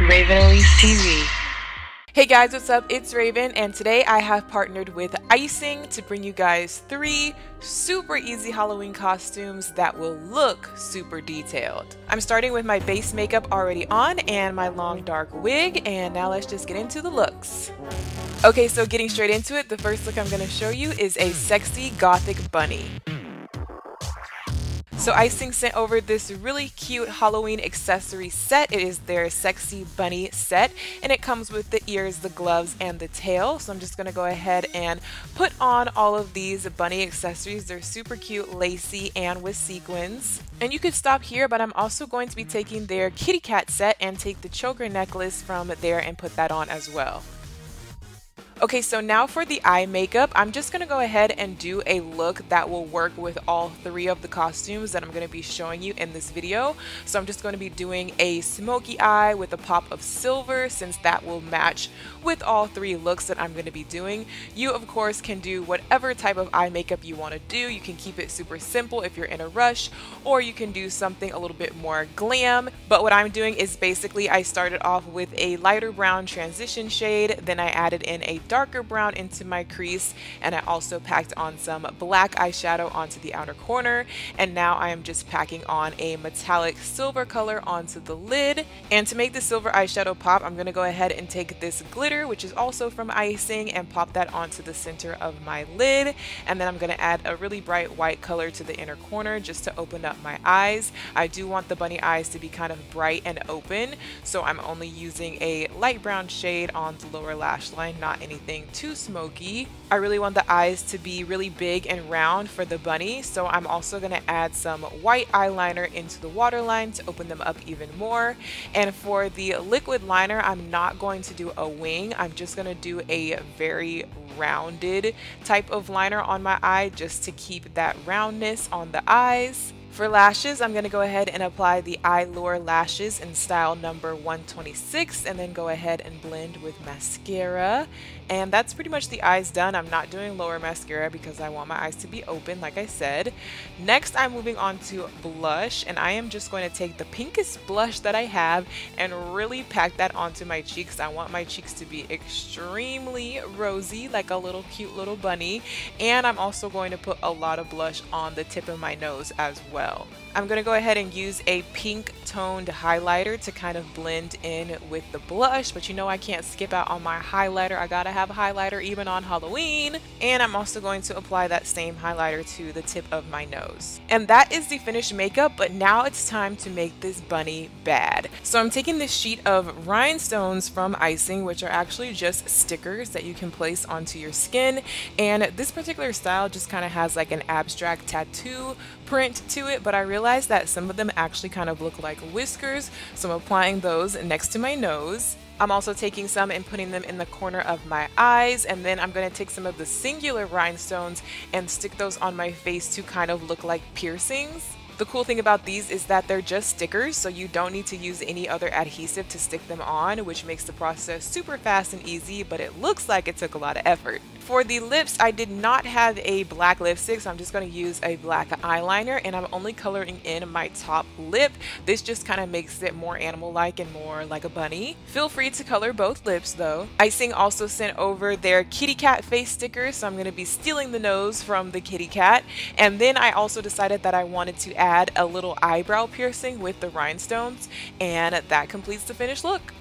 Raven Elyse TV. Hey guys, what's up? It's Raven, and today I have partnered with Icing to bring you guys 3 super easy Halloween costumes that will look super detailed. I'm starting with my base makeup already on and my long dark wig, and now let's just get into the looks. Okay, so getting straight into it, the first look I'm going to show you is a sexy gothic bunny. So Icing sent over this really cute Halloween accessory set. It is their sexy bunny set, and it comes with the ears, the gloves, and the tail. So I'm just going to go ahead and put on all of these bunny accessories. They're super cute, lacy, and with sequins. And you could stop here, but I'm also going to be taking their kitty cat set and take the choker necklace from there and put that on as well. Okay, so now for the eye makeup, I'm just going to go ahead and do a look that will work with all 3 of the costumes that I'm going to be showing you in this video. So I'm just going to be doing a smoky eye with a pop of silver, since that will match with all 3 looks that I'm going to be doing. You, of course, can do whatever type of eye makeup you want to do. You can keep it super simple if you're in a rush, or you can do something a little bit more glam. But what I'm doing is basically I started off with a lighter brown transition shade, then I added in a darker brown into my crease, and I also packed on some black eyeshadow onto the outer corner, and now I am just packing on a metallic silver color onto the lid. And to make the silver eyeshadow pop, I'm going to go ahead and take this glitter, which is also from Icing, and pop that onto the center of my lid, and then I'm going to add a really bright white color to the inner corner just to open up my eyes. I do want the bunny eyes to be kind of bright and open, so I'm only using a light brown shade on the lower lash line, not anything too smoky. I really want the eyes to be really big and round for the bunny, so I'm also going to add some white eyeliner into the waterline to open them up even more. And for the liquid liner, I'm not going to do a wing. I'm just going to do a very rounded type of liner on my eye just to keep that roundness on the eyes. For lashes, I'm going to go ahead and apply the Eylure lashes in style number 126, and then go ahead and blend with mascara. And that's pretty much the eyes done. I'm not doing lower mascara because I want my eyes to be open, like I said. Next, I'm moving on to blush, and I am just going to take the pinkest blush that I have and really pack that onto my cheeks. I want my cheeks to be extremely rosy, like a little cute little bunny. And I'm also going to put a lot of blush on the tip of my nose as well. I'm going to go ahead and use a pink toned highlighter to kind of blend in with the blush, but you know I can't skip out on my highlighter. I gotta have a highlighter even on Halloween. And I'm also going to apply that same highlighter to the tip of my nose. And that is the finished makeup, but now it's time to make this bunny bad. So I'm taking this sheet of rhinestones from Icing, which are actually just stickers that you can place onto your skin. And this particular style just kind of has like an abstract tattoo print to it, but I realized that some of them actually kind of look like whiskers, so I'm applying those next to my nose. I'm also taking some and putting them in the corner of my eyes, and then I'm going to take some of the singular rhinestones and stick those on my face to kind of look like piercings. The cool thing about these is that they're just stickers, so you don't need to use any other adhesive to stick them on, which makes the process super fast and easy, but it looks like it took a lot of effort. For the lips, I did not have a black lipstick, so I'm just going to use a black eyeliner, and I'm only coloring in my top lip. This just kind of makes it more animal-like and more like a bunny. Feel free to color both lips, though. Icing also sent over their kitty cat face sticker, so I'm going to be stealing the nose from the kitty cat. And then I also decided that I wanted to add a little eyebrow piercing with the rhinestones, and that completes the finished look.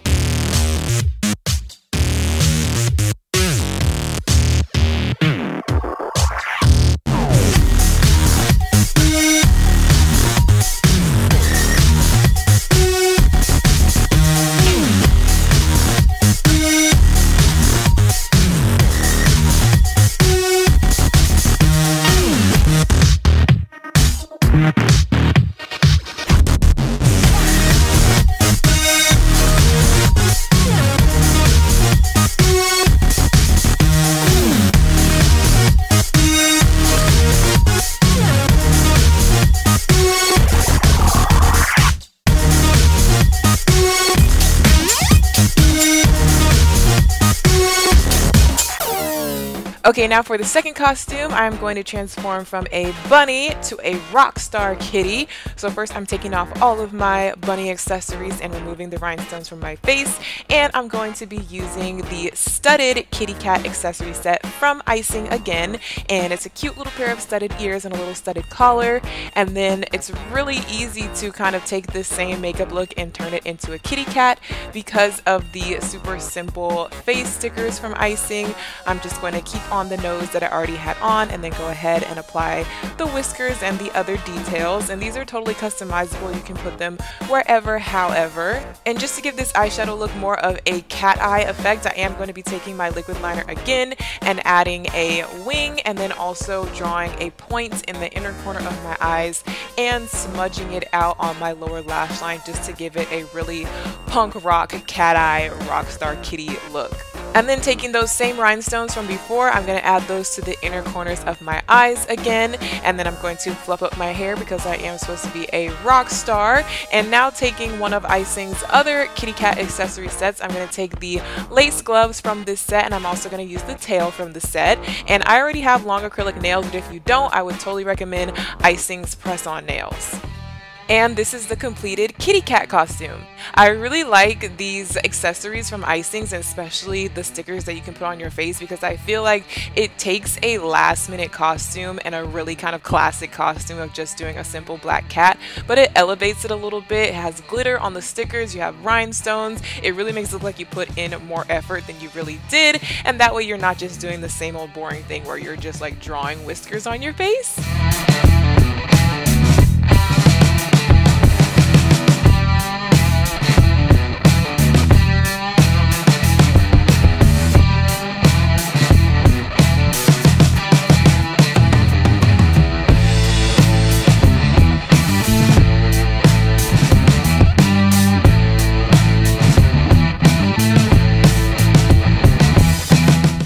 Okay, now for the second costume, I'm going to transform from a bunny to a rock star kitty. So first I'm taking off all of my bunny accessories and removing the rhinestones from my face, and I'm going to be using the studded kitty cat accessory set from Icing again, and it's a cute little pair of studded ears and a little studded collar. And then it's really easy to kind of take this same makeup look and turn it into a kitty cat because of the super simple face stickers from Icing. I'm just going to keep on the nose that I already had on and then go ahead and apply the whiskers and the other details, and these are totally customizable. You can put them wherever, however. And just to give this eyeshadow look more of a cat eye effect, I am going to be taking my liquid liner again and adding a wing, and then also drawing a point in the inner corner of my eyes and smudging it out on my lower lash line just to give it a really punk rock cat eye rockstar kitty look. And then taking those same rhinestones from before, I'm going to add those to the inner corners of my eyes again, and then I'm going to fluff up my hair because I am supposed to be a rock star. And now taking one of Icing's other kitty cat accessory sets, I'm going to take the lace gloves from this set, and I'm also going to use the tail from the set. And I already have long acrylic nails, but if you don't, I would totally recommend Icing's press-on nails. And this is the completed kitty cat costume. I really like these accessories from Icing's, especially the stickers that you can put on your face, because I feel like it takes a last minute costume and a really kind of classic costume of just doing a simple black cat, but it elevates it a little bit. It has glitter on the stickers, you have rhinestones, it really makes it look like you put in more effort than you really did, and that way you're not just doing the same old boring thing where you're just like drawing whiskers on your face.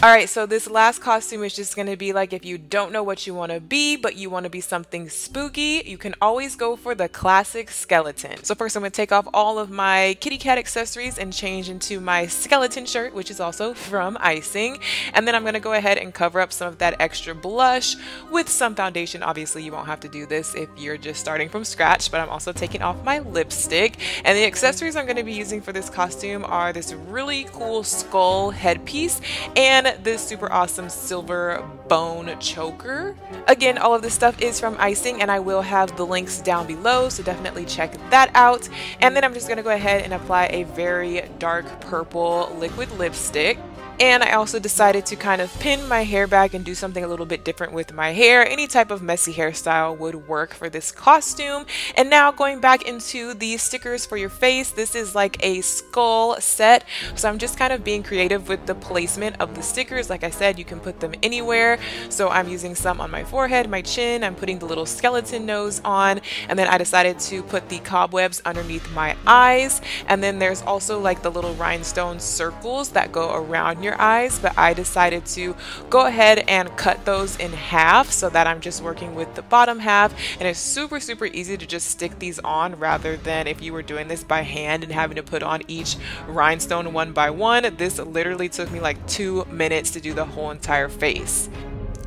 Alright, so this last costume is just going to be like if you don't know what you want to be, but you want to be something spooky, you can always go for the classic skeleton. So first I'm going to take off all of my kitty cat accessories and change into my skeleton shirt, which is also from Icing. And then I'm going to go ahead and cover up some of that extra blush with some foundation. Obviously you won't have to do this if you're just starting from scratch, but I'm also taking off my lipstick. And the accessories I'm going to be using for this costume are this really cool skull headpiece and this super awesome silver bone choker. Again, all of this stuff is from Icing, and I will have the links down below, so definitely check that out. And then I'm just going to go ahead and apply a very dark purple liquid lipstick. And I also decided to kind of pin my hair back and do something a little bit different with my hair. Any type of messy hairstyle would work for this costume. And now going back into the stickers for your face, this is like a skull set. So I'm just kind of being creative with the placement of the stickers. Like I said, you can put them anywhere. So I'm using some on my forehead, my chin, I'm putting the little skeleton nose on, and then I decided to put the cobwebs underneath my eyes. And then there's also like the little rhinestone circles that go around your eyes, but I decided to go ahead and cut those in half so that I'm just working with the bottom half, and it's super easy to just stick these on rather than if you were doing this by hand and having to put on each rhinestone one by one. This literally took me like 2 minutes to do the whole entire face.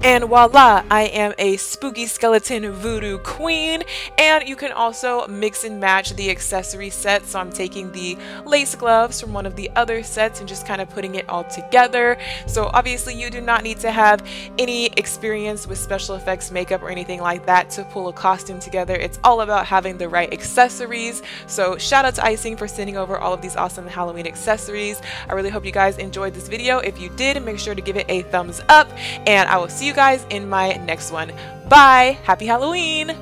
And voila, I am a spooky skeleton voodoo queen. And you can also mix and match the accessory sets. So I'm taking the lace gloves from one of the other sets and just kind of putting it all together. So obviously you do not need to have any experience with special effects, makeup, or anything like that to pull a costume together. It's all about having the right accessories. So shout out to Icing for sending over all of these awesome Halloween accessories. I really hope you guys enjoyed this video. If you did, make sure to give it a thumbs up, and I will see you guys in my next one. Bye! Happy Halloween!